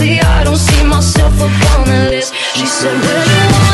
Really, I don't see myself upon the list. She said,